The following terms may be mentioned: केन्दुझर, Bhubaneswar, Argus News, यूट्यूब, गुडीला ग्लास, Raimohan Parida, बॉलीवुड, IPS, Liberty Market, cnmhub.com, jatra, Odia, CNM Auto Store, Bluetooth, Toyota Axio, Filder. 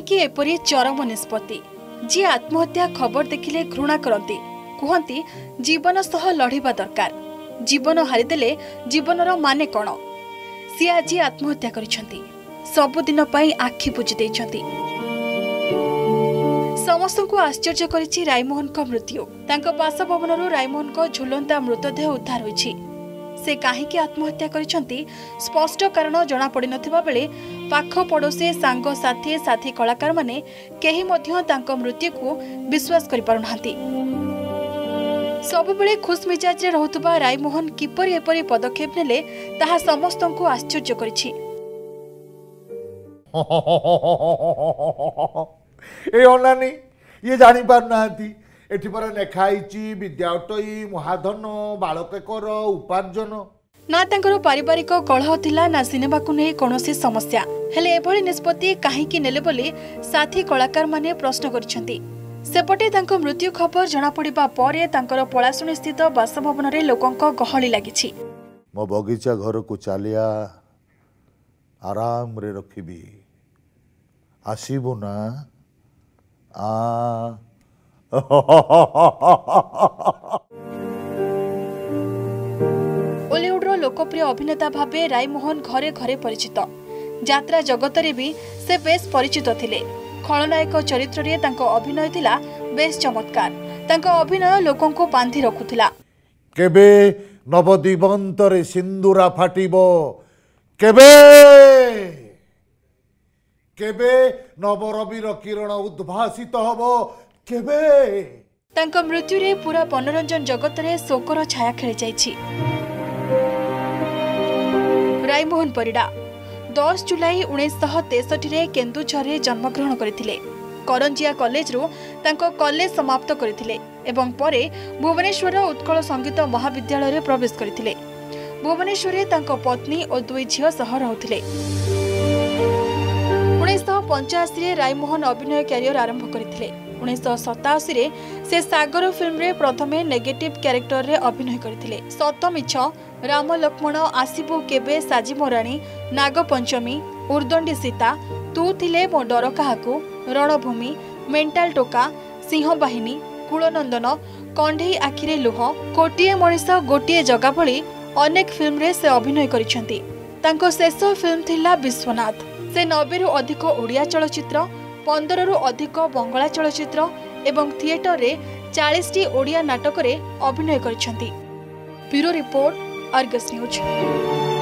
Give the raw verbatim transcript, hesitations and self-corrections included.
कहीं एपरी चरम निष्पत्ति जी आत्महत्या खबर देखिले घृणा करती कहती जीवन सह लड़वा दरकार जीवन हारिदेले जीवनर माने कौन सी आज आत्महत्या करिसेंती सबुदिन पाई आखि बुझी समस्त को आश्चर्य करिछि रायमोहन का मृत्यु तांको बासभवन रायमोहन को झुलंता मृतदेह उद्धार होछि से काहीकि आत्महत्या करिसेंती स्पष्ट कारण जना पड़ि नथिबा बेले पाख पड़ोसी सांग साथी साथी कलाकार माने केही मध्य तांको मृत्यु को विश्वास करि पारु नाहंती। सबुबले खुश मिजाज रे रहतुबा रायमोहन किपर एपरि पदक्षेप नेले ताहा समस्तन को आश्चर्य करिछि। ए ओनानी ये जानि पार नाहंती एठी पर नेखाई विद्याटई महाधन बालकेकर उपार्जन ना तांकर पारिवारिक कलह थिला ना सिनेमा को नहीं कौन समस्या हेले एभली निष्पत्ति काहीकि नेले बोली साथी कलाकार माने प्रश्न करिसेंती। सेपटे तांको मृत्यु खबर जना पड़िबा परे तांकर पळासुणी स्थित बासभवन रे लोकंक गहली लागिछि। मो बगीचा घर को चालिया आराम रे रखिबी आसीबो ना आ बॉलीवुडर लोकप्रिय अभिनेता भावे रायमोहन घरे घरे परिचित यात्रा जगत रे भी से बेस परिचित थिले। खलनायक चरित्र रे तांको अभिनय थिला बेस चमत्कार तांको अभिनय लोकन को बांधी रखुथिला। केबे नवदीवंत रे सिंदूरा फाटिबो केबे केबे नवरवि रो किरण उद्भासित होबो केबे तांको मृत्यु रे पूरा मनोरंजन जगत रे शोकर छाया खेली जायछि। रायमोहन परिडा दस जुलाई उन्नीस तेसठी रे केन्दुझर जन्मग्रहण करथिले। करंजिया कॉलेज रो तांको कॉलेज समाप्त करथिले एवं परे भुवनेश्वर उत्कल संगीत महाविद्यालय रे प्रवेश करथिले। भुवनेश्वर रे तांको पत्नी और दुई झियो सह रहथिले। उन्नीस पंचाशी रे रायमोहन अभिनय करियर आरंभ करथिले। उन्नीसश सताशी रे से सागर फिल्म रे प्रथमे नेगेटिव क्यारेक्टर रे अभिनय करथिले। सतमिछ राम लक्ष्मण आसिबो केबे साजी मोराणी नागपंचमी उर्दंडी सीता तू थिले मो डर काहाकू रणभूमि मेंटाल टोका सिंह बाहिनी कूलनंदन कंढेई आखिरे लुह कोटिए मनीष गोटिए जगा भली अनेक फिल्म रे से अभिनय करिसेंती। तांको शेष फिल्म थिला विश्वनाथ। से नब्बे रु अधिक ओडिया चलचित्र पंदर रु अधिक बंगला चलचित्र एवं थिएटर रे चालीस टी ओडिया नाटक रे अभिनय करिसेंती। Bureau report Argus news.